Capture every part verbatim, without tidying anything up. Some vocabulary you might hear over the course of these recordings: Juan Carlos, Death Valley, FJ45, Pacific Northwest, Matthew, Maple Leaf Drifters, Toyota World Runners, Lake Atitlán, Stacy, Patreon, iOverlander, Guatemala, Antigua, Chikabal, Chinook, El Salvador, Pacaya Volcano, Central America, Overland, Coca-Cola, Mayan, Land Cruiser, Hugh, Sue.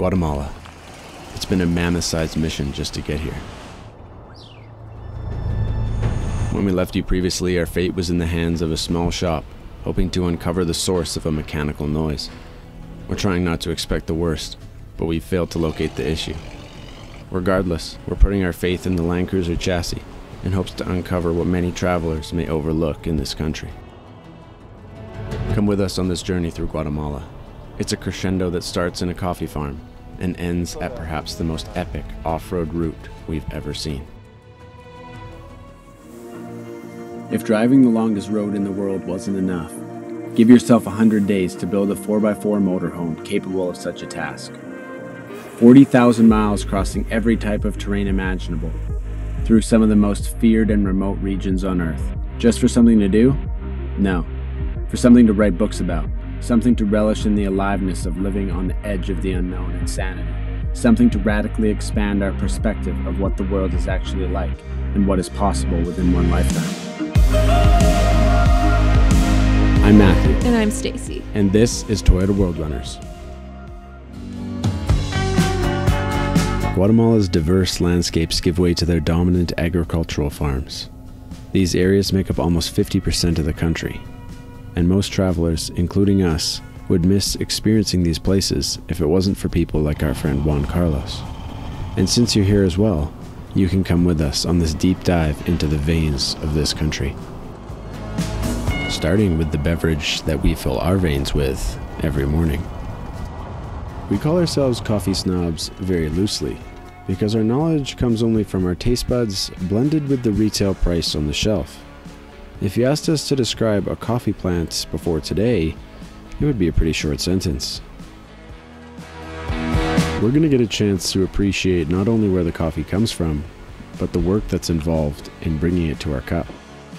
Guatemala. It's been a mammoth-sized mission just to get here. When we left you previously, our fate was in the hands of a small shop, hoping to uncover the source of a mechanical noise. We're trying not to expect the worst, but we failed to locate the issue. Regardless, we're putting our faith in the Land Cruiser chassis in hopes to uncover what many travelers may overlook in this country. Come with us on this journey through Guatemala. It's a crescendo that starts in a coffee farm and ends at perhaps the most epic off-road route we've ever seen. If driving the longest road in the world wasn't enough, give yourself one hundred days to build a four by four motorhome capable of such a task. forty thousand miles crossing every type of terrain imaginable, through some of the most feared and remote regions on Earth. Just for something to do? No. For something to write books about. Something to relish in the aliveness of living on the edge of the unknown and sanity. Something to radically expand our perspective of what the world is actually like and what is possible within one lifetime. I'm Matthew. And I'm Stacy. And this is Toyota World Runners. Guatemala's diverse landscapes give way to their dominant agricultural farms. These areas make up almost fifty percent of the country, and most travelers, including us, would miss experiencing these places if it wasn't for people like our friend Juan Carlos. And since you're here as well, you can come with us on this deep dive into the veins of this country. Starting with the beverage that we fill our veins with every morning. We call ourselves coffee snobs very loosely, because our knowledge comes only from our taste buds blended with the retail price on the shelf. If you asked us to describe a coffee plant before today, it would be a pretty short sentence. We're going to get a chance to appreciate not only where the coffee comes from, but the work that's involved in bringing it to our cup.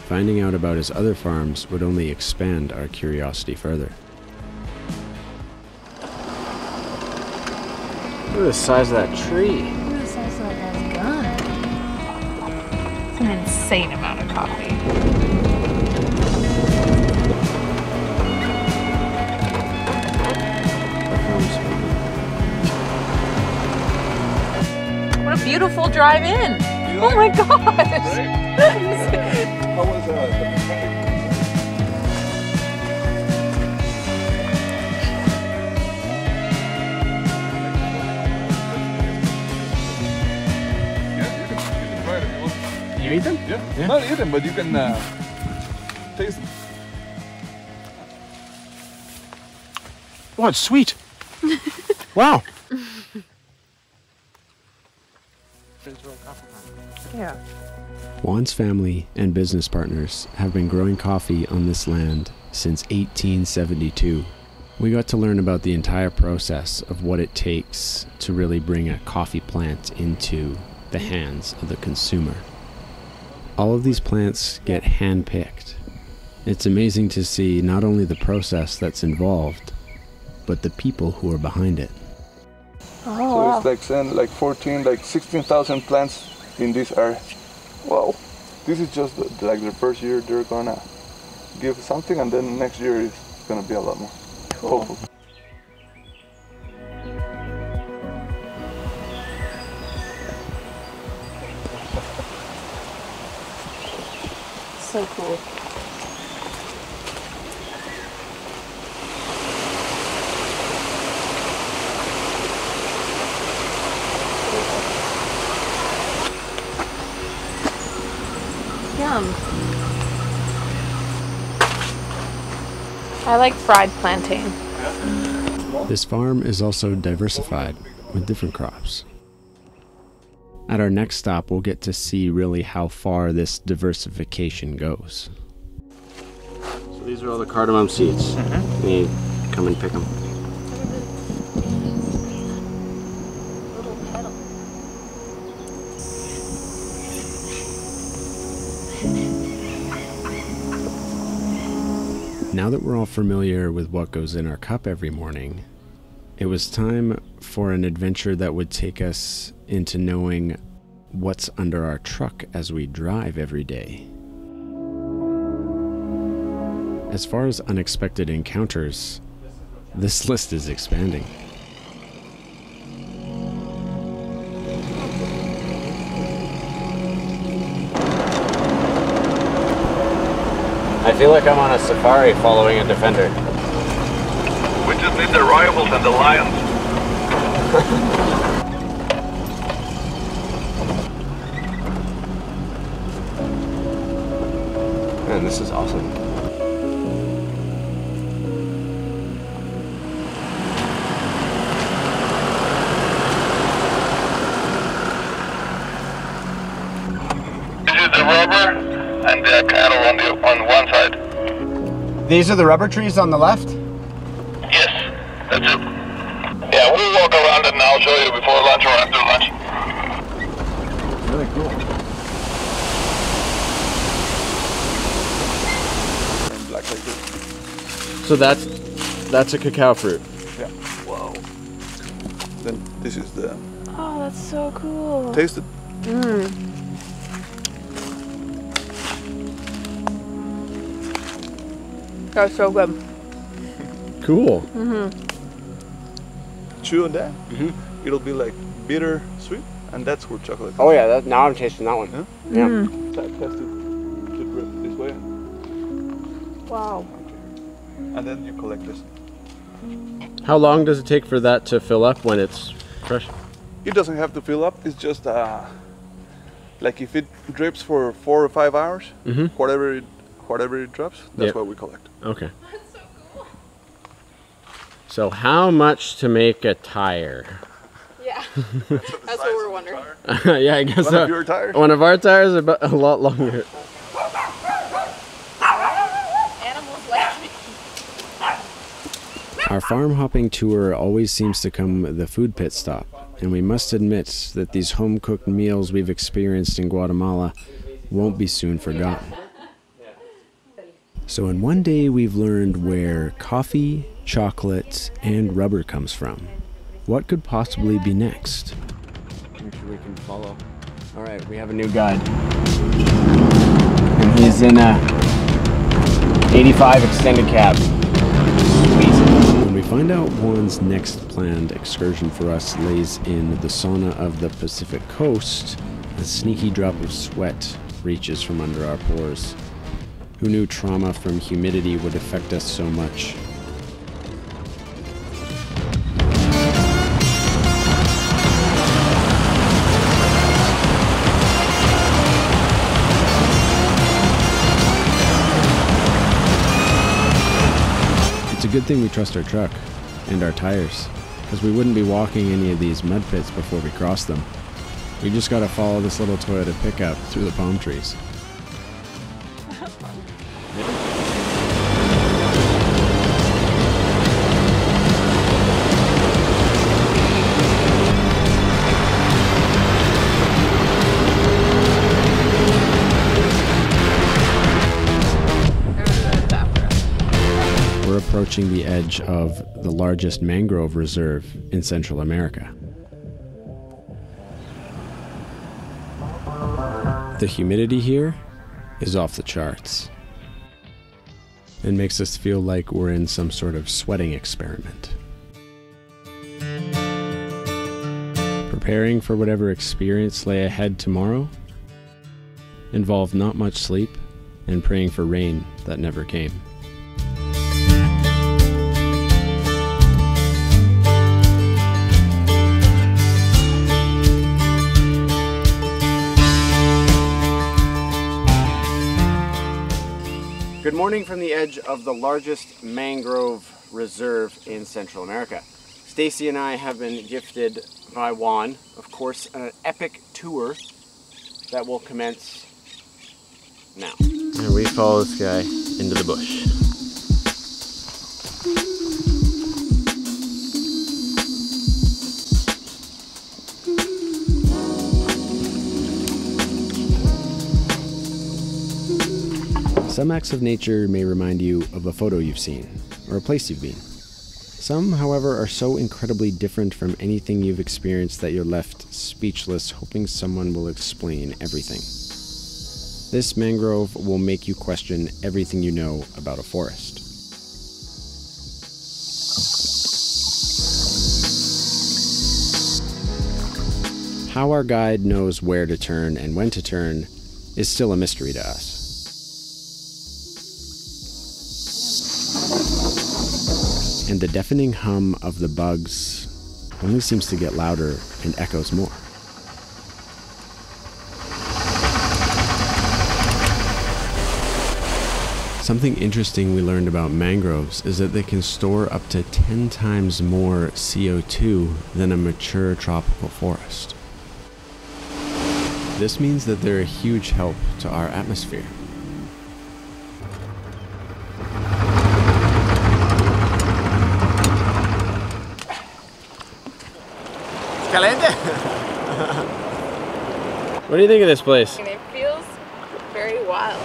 Finding out about his other farms would only expand our curiosity further. Look at the size of that tree. Look at the size of that gun. It's an insane amount of coffee. Beautiful drive-in. Oh my gosh! You eat them? Yeah. yeah. Not eat them, but you can uh, taste them. Oh, it's sweet! Wow. Yeah. Juan's family and business partners have been growing coffee on this land since eighteen seventy-two. We got to learn about the entire process of what it takes to really bring a coffee plant into the hands of the consumer. All of these plants get hand-picked. It's amazing to see not only the process that's involved, but the people who are behind it. Oh, so wow. It's like ten, like fourteen, like sixteen thousand plants in this area. Wow, this is just the, like the first year they're gonna give something, and then next year it's gonna be a lot more. Cool. Hopefully. So cool. I like fried plantain. This farm is also diversified with different crops. At our next stop, we'll get to see really how far this diversification goes. So these are all the cardamom seeds. Mm-hmm. You come and pick them. Now that we're all familiar with what goes in our cup every morning, it was time for an adventure that would take us into knowing what's under our truck as we drive every day. As far as unexpected encounters, this list is expanding. feel like I'm on a safari following a defender. We just need the rivals and the lions. Man, this is awesome. This is the rubber and the cattle on the on one side. These are the rubber trees on the left? Yes, that's it. Yeah, we'll walk around it and I'll show you before lunch or after lunch. Really cool. So that's that's a cacao fruit. Yeah. Wow. Then this is the. Oh, that's so cool. Taste it. Mmm. That's so good. Cool. Mm-hmm. Chew on that. Mm-hmm. It'll be like bitter sweet, and that's where chocolate. Oh yeah. That, now I'm tasting that one. Huh? Yeah. Mm. That, that's the, the grip this way. Wow. And then you collect this. How long does it take for that to fill up when it's fresh? It doesn't have to fill up. It's just uh, like if it drips for four or five hours, mm-hmm. whatever it whatever it drops, that's yep. what we collect. Okay. That's so cool. So how much to make a tire? Yeah, that's what we're wondering. Yeah, I guess one so. Of your tires? One of our tires are a lot longer. Our farm hopping tour always seems to come with a food pit stop, and we must admit that these home-cooked meals we've experienced in Guatemala won't be soon forgotten. So in one day we've learned where coffee, chocolate, and rubber comes from. What could possibly be next? Make sure we can follow. All right, we have a new guide. And he's in a eighty-five extended cab. Find out Juan's next planned excursion for us lays in the sauna of the Pacific coast. A sneaky drop of sweat reaches from under our pores. Who knew trauma from humidity would affect us so much? Good thing we trust our truck and our tires, because we wouldn't be walking any of these mud pits before we cross them. We just gotta follow this little Toyota pickup through the palm trees. Approaching the edge of the largest mangrove reserve in Central America. The humidity here is off the charts and makes us feel like we're in some sort of sweating experiment. Preparing for whatever experience lay ahead tomorrow involved not much sleep and praying for rain that never came. Good morning from the edge of the largest mangrove reserve in Central America. Stacy and I have been gifted by Juan, of course, an epic tour that will commence now. And we follow this guy into the bush. Some acts of nature may remind you of a photo you've seen, or a place you've been. Some, however, are so incredibly different from anything you've experienced that you're left speechless, hoping someone will explain everything. This mangrove will make you question everything you know about a forest. How our guide knows where to turn and when to turn is still a mystery to us. and the deafening hum of the bugs only seems to get louder and echoes more. Something interesting we learned about mangroves is that they can store up to ten times more C O two than a mature tropical forest. This means that they're a huge help to our atmosphere. What do you think of this place? It feels very wild.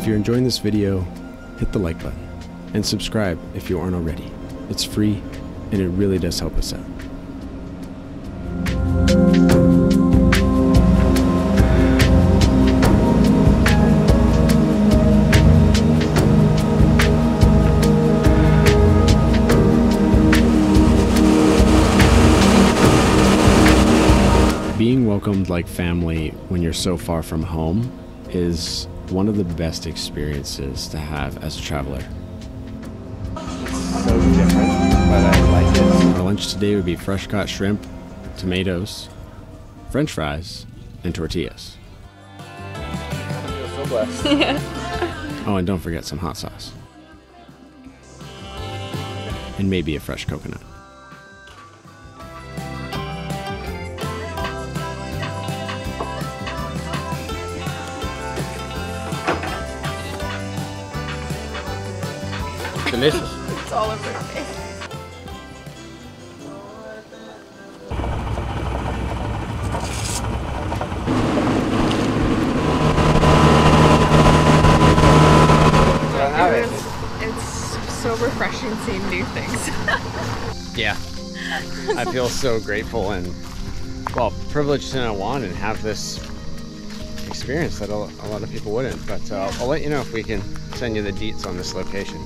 If you're enjoying this video, hit the like button. And subscribe if you aren't already. It's free and it really does help us out. Being welcomed like family when you're so far from home is one of the best experiences to have as a traveler. So different, but I like it. Our lunch today would be fresh caught shrimp, tomatoes, French fries, and tortillas. I feel so blessed. Yeah. Oh, and don't forget some hot sauce. And maybe a fresh coconut. Delicious. It's all over her face. It's, it's so refreshing seeing new things. Yeah. I feel so grateful and, well, privileged to know Juan and have this experience that a lot of people wouldn't. But uh, I'll let you know if we can send you the deets on this location.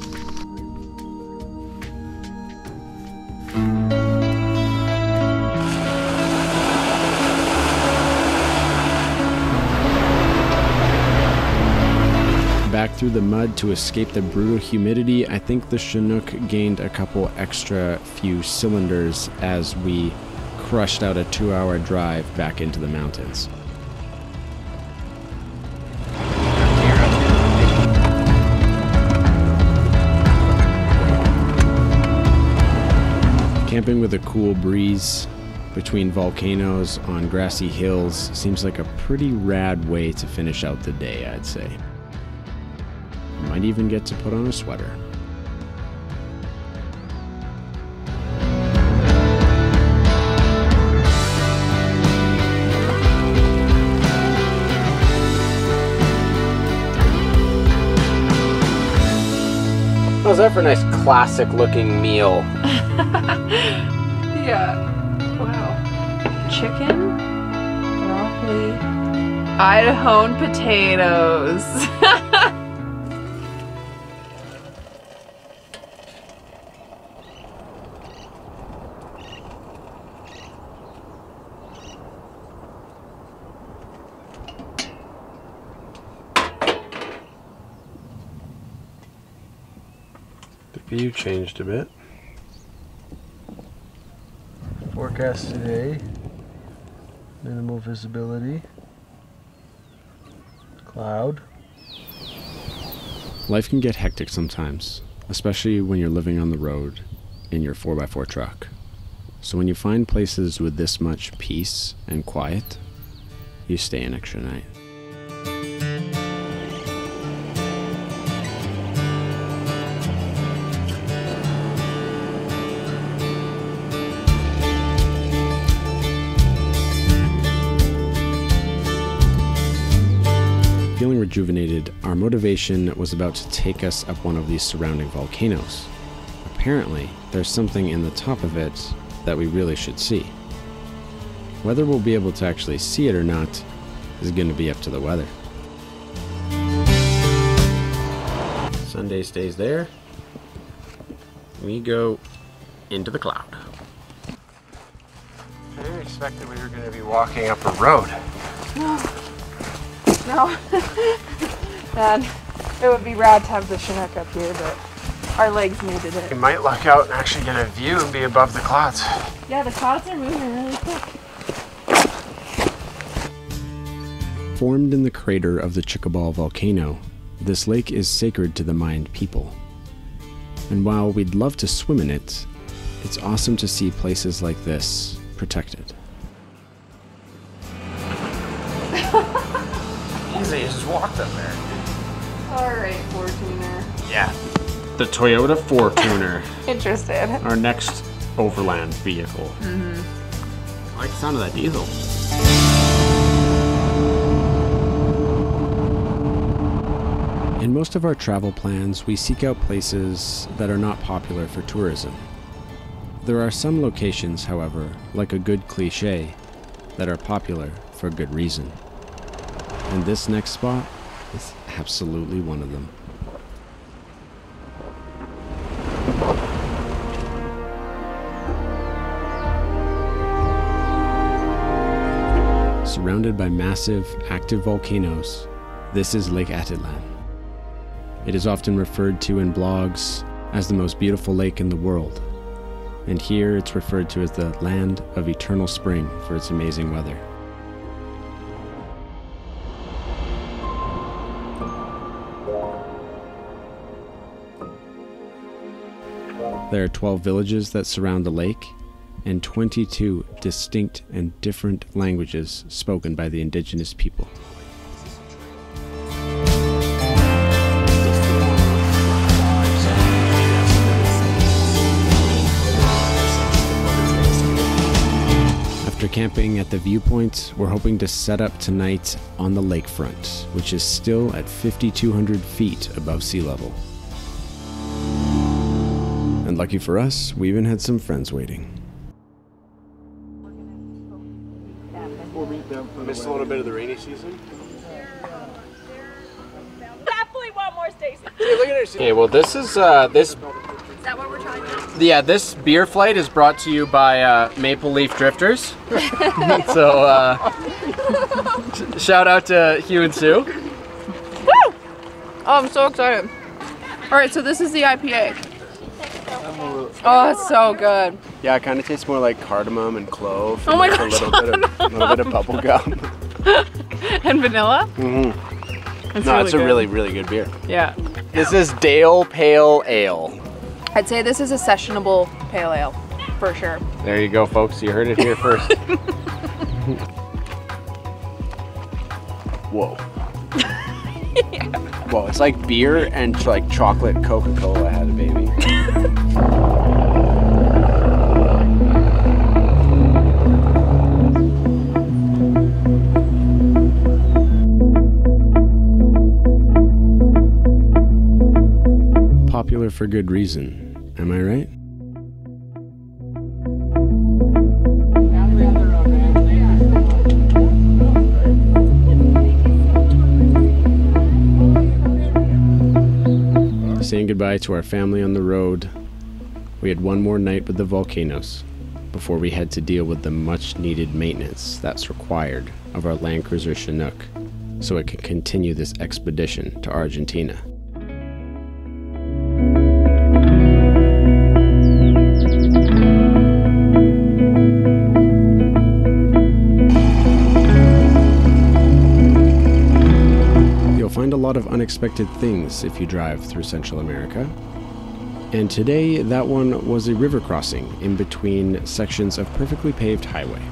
Back through the mud to escape the brutal humidity, I think the Chinook gained a couple extra few cylinders as we crushed out a two-hour drive back into the mountains. Camping with a cool breeze between volcanoes on grassy hills seems like a pretty rad way to finish out the day, I'd say. Might even get to put on a sweater. How's that for a nice classic looking meal? Yeah. Wow. Chicken, broccoli, Idahoan potatoes. View changed a bit. Forecast today, minimal visibility, cloud. Life can get hectic sometimes, especially when you're living on the road in your four by four truck. So when you find places with this much peace and quiet, you stay an extra night. Feeling rejuvenated, our motivation was about to take us up one of these surrounding volcanoes. Apparently, there's something in the top of it that we really should see. Whether we'll be able to actually see it or not is going to be up to the weather. Sunday stays there. We go into the cloud. I didn't expect that we were going to be walking up a road. No. No. Man, it would be rad to have the Chinook up here, but our legs needed it. We might luck out and actually get a view and be above the clouds. Yeah, the clouds are moving really quick. Formed in the crater of the Chikabal volcano, this lake is sacred to the Mayan people. And while we'd love to swim in it, it's awesome to see places like this protected. Easy, you just walked up there. Alright, four-tuner. Yeah. The Toyota four-tuner. Interested. Our next overland vehicle. Mm-hmm. I like the sound of that diesel. In most of our travel plans, we seek out places that are not popular for tourism. There are some locations, however, like a good cliche, that are popular for good reason. And this next spot is absolutely one of them. Surrounded by massive, active volcanoes, this is Lake Atitlán. It is often referred to in blogs as the most beautiful lake in the world, and here it's referred to as the land of eternal spring for its amazing weather. There are twelve villages that surround the lake, and twenty-two distinct and different languages spoken by the indigenous people. Camping at the viewpoint, we're hoping to set up tonight on the lakefront, which is still at fifty-two hundred feet above sea level. And lucky for us, we even had some friends waiting. Missed a little bit of the rainy season. Definitely want more, Stacy. Hey, well, this is uh, this. Is that what we're trying to do? Yeah, this beer flight is brought to you by uh, Maple Leaf Drifters. So, uh, sh shout out to Hugh and Sue. Woo! Oh, I'm so excited. All right, so this is the I P A. Oh, it's so good. Yeah, it kind of tastes more like cardamom and clove. And oh my gosh. A little bit of, a little bit of bubble gum. And vanilla? Mm-hmm. No, really it's good. A really, really good beer. Yeah. This is Dale Pale Ale. I'd say this is a sessionable pale ale, for sure. There you go, folks. You heard it here first. Whoa. Yeah. Whoa, it's like beer and like chocolate Coca-Cola had a baby. Popular for good reason. Am I right? Saying goodbye to our family on the road, we had one more night with the volcanoes before we had to deal with the much needed maintenance that's required of our Land Cruiser Chinook so it can continue this expedition to Argentina. A lot of unexpected things if you drive through Central America. And today, that one was a river crossing in between sections of perfectly paved highway.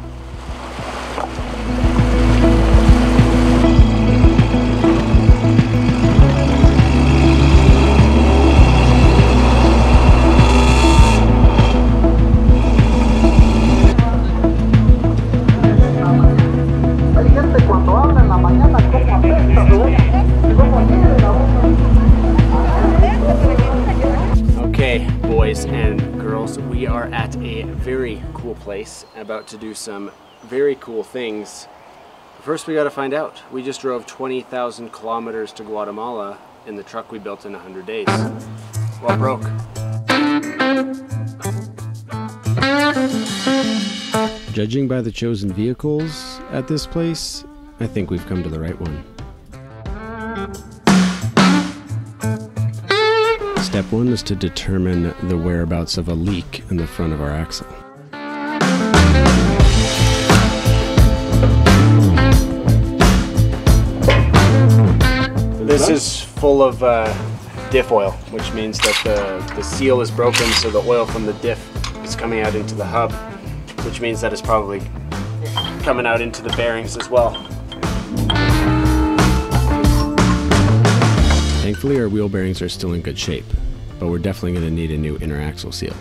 Place about to do some very cool things First we gotta find out. We just drove twenty thousand kilometers to Guatemala in the truck we built in one hundred days. Well, broke. Judging by the chosen vehicles at this place, I think we've come to the right one. Step one is to determine the whereabouts of a leak in the front of our axle. This is full of uh, diff oil, which means that the, the seal is broken, so the oil from the diff is coming out into the hub, which means that it's probably coming out into the bearings as well. Thankfully, our wheel bearings are still in good shape, but we're definitely going to need a new inner axle seal.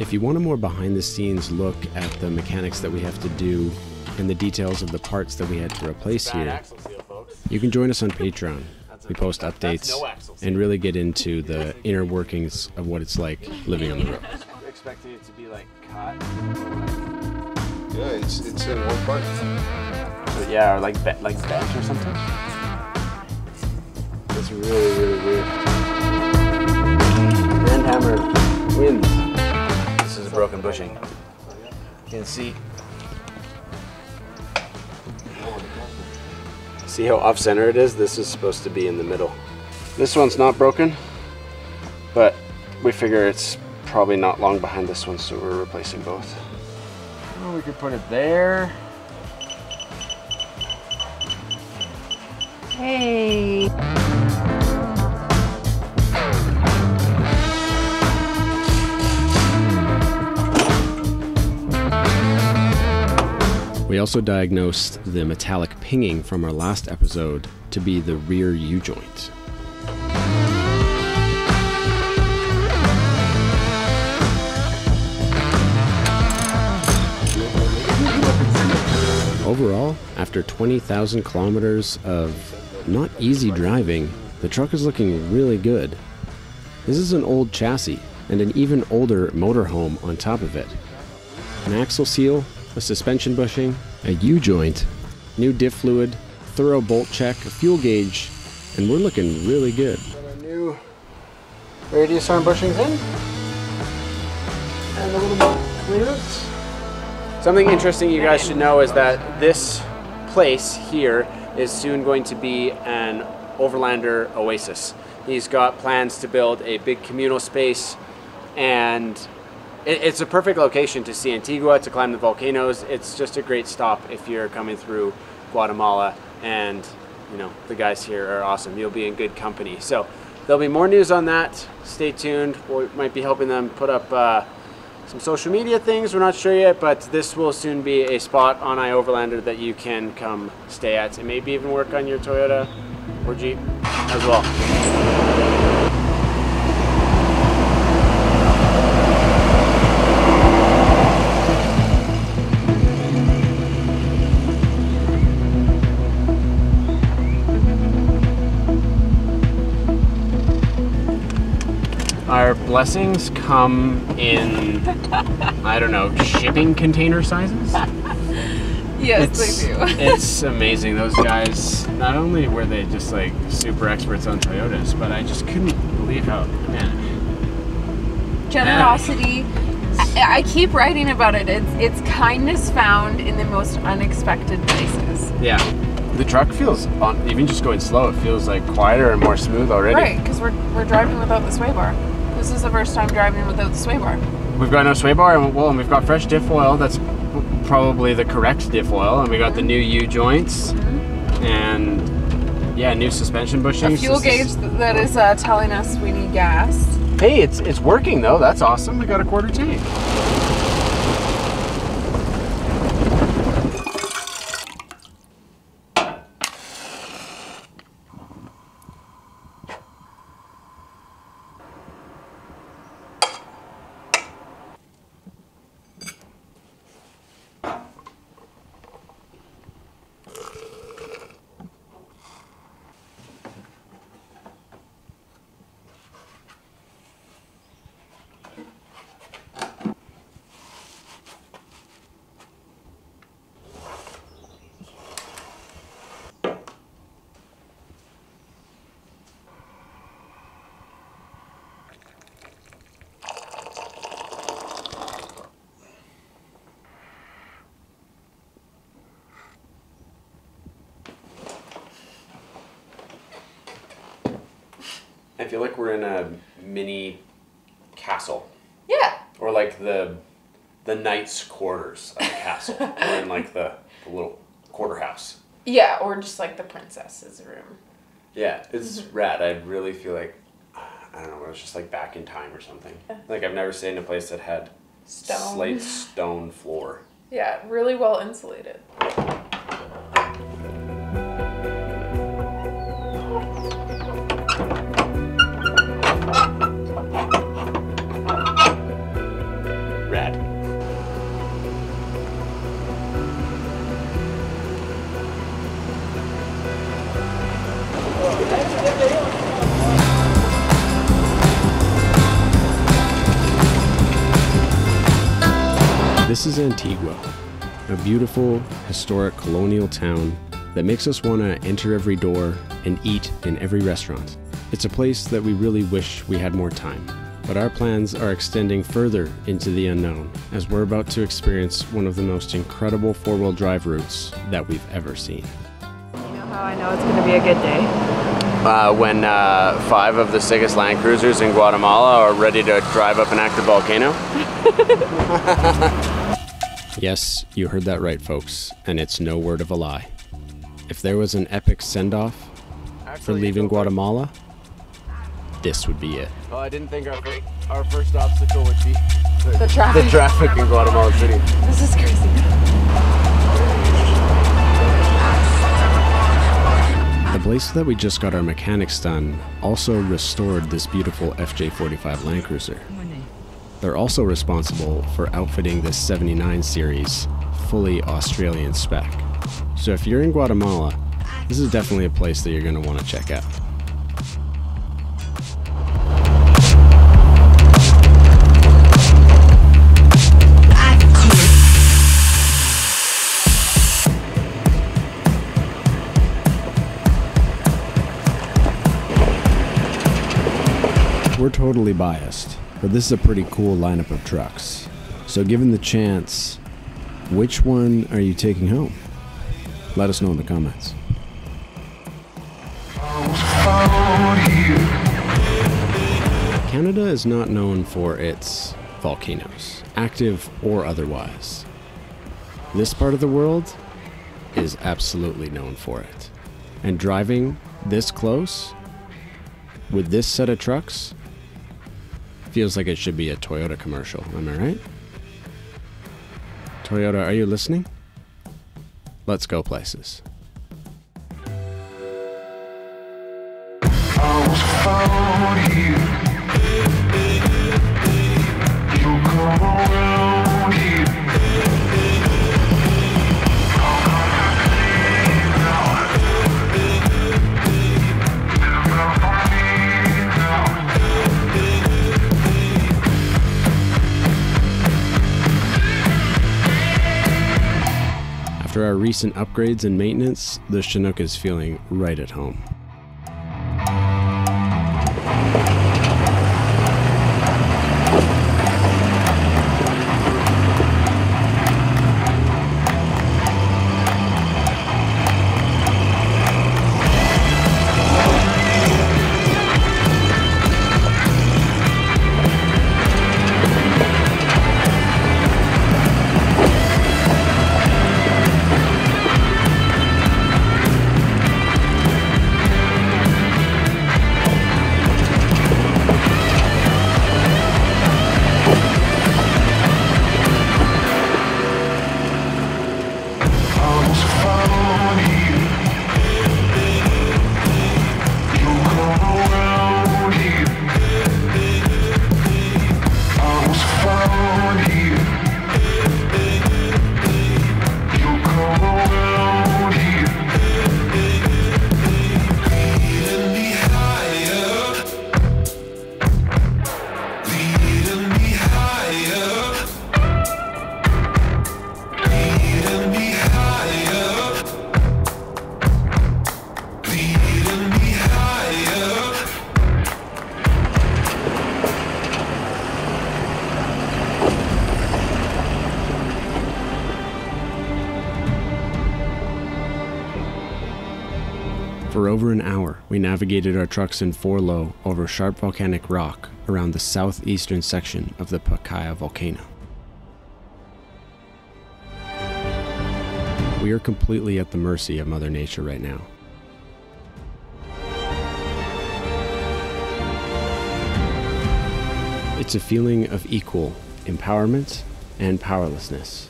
If you want a more behind-the-scenes look at the mechanics that we have to do and the details of the parts that we had to replace here, you can join us on Patreon. We post updates and really get into the inner workings of what it's like living on the road. Expecting it to be like caught. Yeah, it's it's in one part. But yeah, or like be, like bent or something. It's really really weird. Grandhammer wins. This is a broken bushing. You can see. See how off-center it is? This is supposed to be in the middle. This one's not broken, but we figure it's probably not long behind this one, so we're replacing both. Well, we could put it there. Hey! We also diagnosed the metallic pinging from our last episode to be the rear U-joint. Overall, after twenty thousand kilometers of not easy driving, the truck is looking really good. This is an old chassis and an even older motorhome on top of it. An axle seal, a suspension bushing, a U-joint, new diff fluid, thorough bolt check, a fuel gauge, and we're looking really good. Got our new radius arm bushings in, and a little more clearance. Something interesting you guys should know is that this place here is soon going to be an Overlander oasis. He's got plans to build a big communal space, and it's a perfect location to see Antigua, to climb the volcanoes. It's just a great stop if you're coming through Guatemala, and you know, the guys here are awesome. You'll be in good company. So there'll be more news on that. Stay tuned. We might be helping them put up uh, some social media things. We're not sure yet, but this will soon be a spot on iOverlander that you can come stay at and maybe even work on your Toyota or Jeep as well. Our blessings come in, I don't know, shipping container sizes? Yes, it's, they do. It's amazing. Those guys, not only were they just like super experts on Toyotas, but I just couldn't believe how, man. Generosity. I, I keep writing about it. It's, it's kindness found in the most unexpected places. Yeah. The truck feels, on, even just going slow, it feels like quieter and more smooth already. Right, because we're, we're driving without the sway bar. This is the first time driving without the sway bar. We've got no sway bar, and well, and we've got fresh diff oil. That's probably the correct diff oil, and we got the new U joints, mm-hmm. and yeah, new suspension bushings. A fuel gauge that is uh, telling us we need gas. Hey, it's it's working though. That's awesome. We got a quarter tank. I feel like we're in a mini castle. Yeah. Or like the the knight's quarters of a castle. Or in like the, the little quarter house. Yeah, or just like the princess's room. Yeah, it's mm-hmm. rad. I really feel like, I don't know, it was just like back in time or something. Yeah. Like I've never stayed in a place that had stone. slate stone floor. Yeah, really well insulated. This is Antigua, a beautiful, historic colonial town that makes us want to enter every door and eat in every restaurant. It's a place that we really wish we had more time, but our plans are extending further into the unknown as we're about to experience one of the most incredible four-wheel drive routes that we've ever seen. You know how I know it's going to be a good day? Uh, when uh, five of the sickest Land Cruisers in Guatemala are ready to drive up an active volcano. Yes, you heard that right, folks, and it's no word of a lie. If there was an epic send-off for leaving Guatemala, this would be it. Well, I didn't think our, our first obstacle would be the, the, traffic. the traffic in Guatemala City. This is crazy. The place that we just got our mechanics done also restored this beautiful F J forty-five Land Cruiser. They're also responsible for outfitting this seventy-nine series fully Australian spec. So if you're in Guatemala, this is definitely a place that you're going to want to check out. We're totally biased, but this is a pretty cool lineup of trucks. So given the chance, which one are you taking home? Let us know in the comments. Canada is not known for its volcanoes, active or otherwise. This part of the world is absolutely known for it. And driving this close with this set of trucks feels like it should be a Toyota commercial, am I right? Toyota, are you listening? Let's go places. After our recent upgrades and maintenance, the Chinook is feeling right at home. For over an hour, we navigated our trucks in four low over sharp volcanic rock around the southeastern section of the Pacaya Volcano. We are completely at the mercy of Mother Nature right now. It's a feeling of equal empowerment and powerlessness.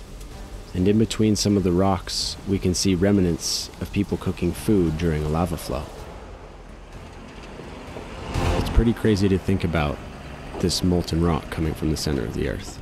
And in between some of the rocks, we can see remnants of people cooking food during a lava flow. It's pretty crazy to think about this molten rock coming from the center of the earth.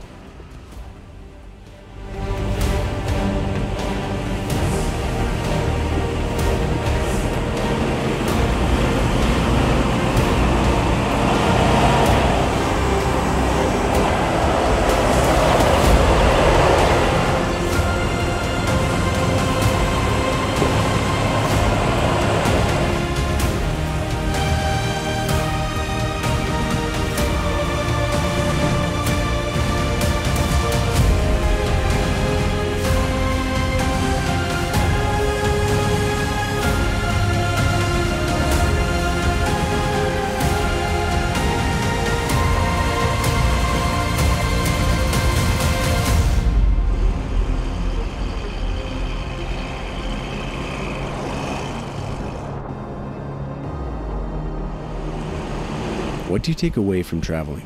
What do you take away from traveling?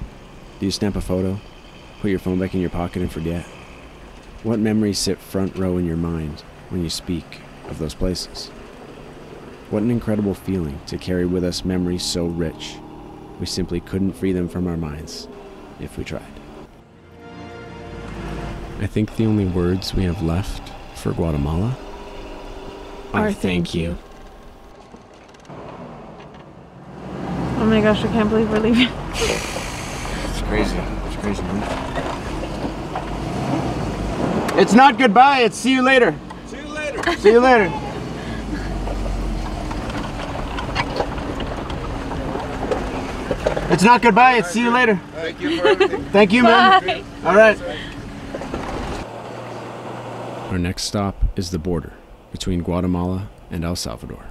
Do you snap a photo, put your phone back in your pocket and forget? What memories sit front row in your mind when you speak of those places? What an incredible feeling to carry with us memories so rich, we simply couldn't free them from our minds if we tried. I think the only words we have left for Guatemala are thank you. Oh my gosh, I can't believe we're leaving. It's crazy. It's crazy, man. It's not goodbye, it's see you later. See you later. See you later. It's not goodbye, it's see you later. Thank you for everything. Thank you, man. Bye. All right. Our next stop is the border between Guatemala and El Salvador.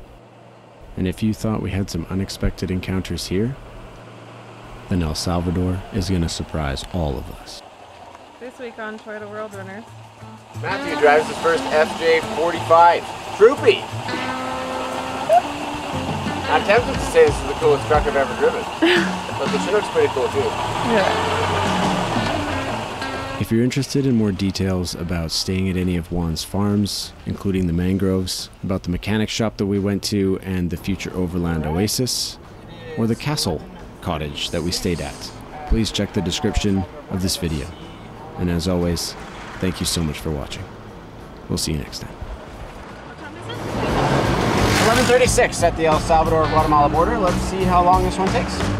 And if you thought we had some unexpected encounters here, then El Salvador is going to surprise all of us. This week on Toyota World Runners, Matthew drives his first F J forty-five. Troopy! I'm tempted to say this is the coolest truck I've ever driven, but the Chinook's pretty cool too. Yeah. If you're interested in more details about staying at any of Juan's farms, including the mangroves, about the mechanic shop that we went to and the future Overland Oasis, or the castle cottage that we stayed at, please check the description of this video. And as always, thank you so much for watching. We'll see you next time. eleven thirty-six at the El Salvador-Guatemala border. Let's see how long this one takes.